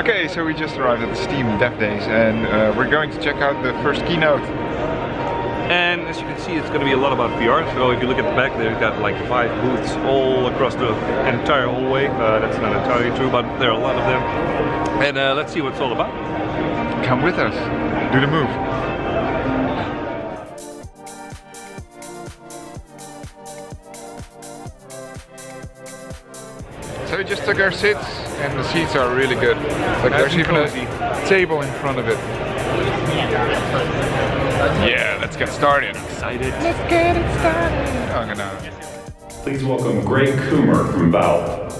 Okay, so we just arrived at the Steam Dev Days and we're going to check out the first keynote. And as you can see, it's going to be a lot about VR. So if you look at the back, they've got like 5 booths all across the entire hallway. That's not entirely true, but there are a lot of them. And let's see what it's all about. Come with us. Do the move. So we just took our seats, and the seats are really good. Like there's even a table in front of it. Yeah, let's get started. I'm excited. Let's get it started. I'm gonna. Please welcome Greg Coomer from Valve.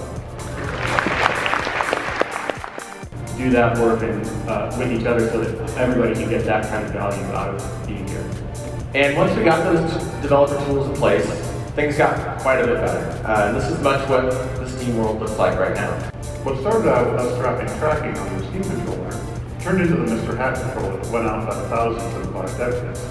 Do that work and with each other so that everybody can get that kind of value out of being here. And once we got those developer tools in place, things got quite a bit better. And this is much what the Steam world looks like right now. What started out with us strapping tracking on the Steam controller turned into the Mr. Hat controller that went out by the thousands of live dev kits.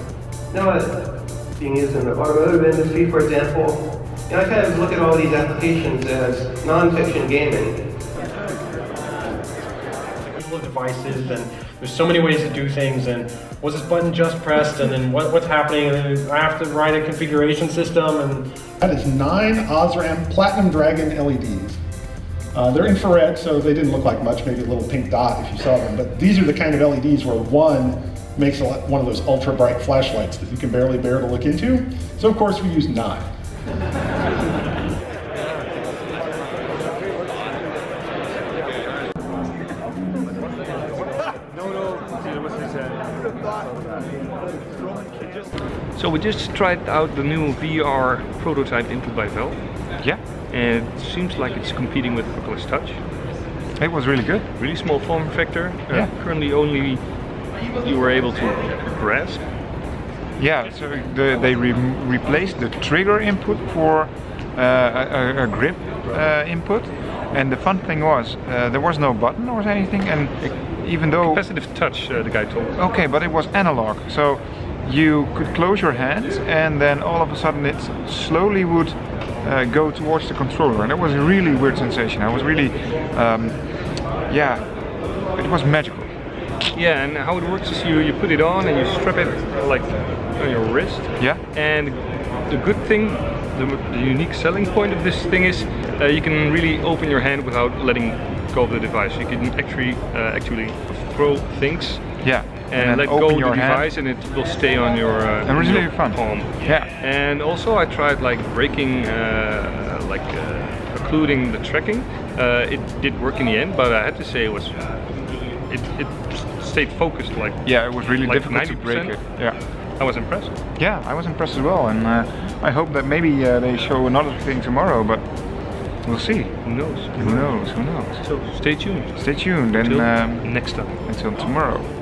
Now it's being used in the automotive industry, for example. And I kind of look at all these applications as non-fiction gaming. Devices, and there's so many ways to do things, and was this button just pressed, and then what's happening, and then I have to write a configuration system, and... That is 9 Osram Platinum Dragon LEDs. They're infrared, so they didn't look like much, maybe a little pink dot if you saw them, but these are the kind of LEDs where one makes one of those ultra-bright flashlights that you can barely bear to look into, so of course we use 9. So we just tried out the new VR prototype input by Valve. Yeah. And it seems like it's competing with Oculus Touch. It was really good. Really small form factor. Yeah. Currently only you were able to grasp. Yeah, so they replaced the trigger input for a grip input. And the fun thing was, there was no button or anything. And even though... Capacitive touch, the guy told us. Okay, but it was analog. So you could close your hands and then all of a sudden it slowly would go towards the controller, and it was a really weird sensation. I was really, yeah, it was magical. Yeah, and how it works is you put it on and you strap it like on your wrist. Yeah. And the good thing, the unique selling point of this thing is you can really open your hand without letting go of the device. You can actually throw things. Yeah. And let go of the device and it will stay on your palm. Yeah. And also I tried like breaking, occluding the tracking. It did work in the end, but I had to say it was, it stayed focused. Like yeah, it was really like difficult 90%. To break it. Yeah. I was impressed. Yeah, I was impressed as well, and I hope that maybe they show another thing tomorrow, but we'll see. Who knows? Who knows? Who knows? So stay tuned. Stay tuned, and until next time. Until tomorrow.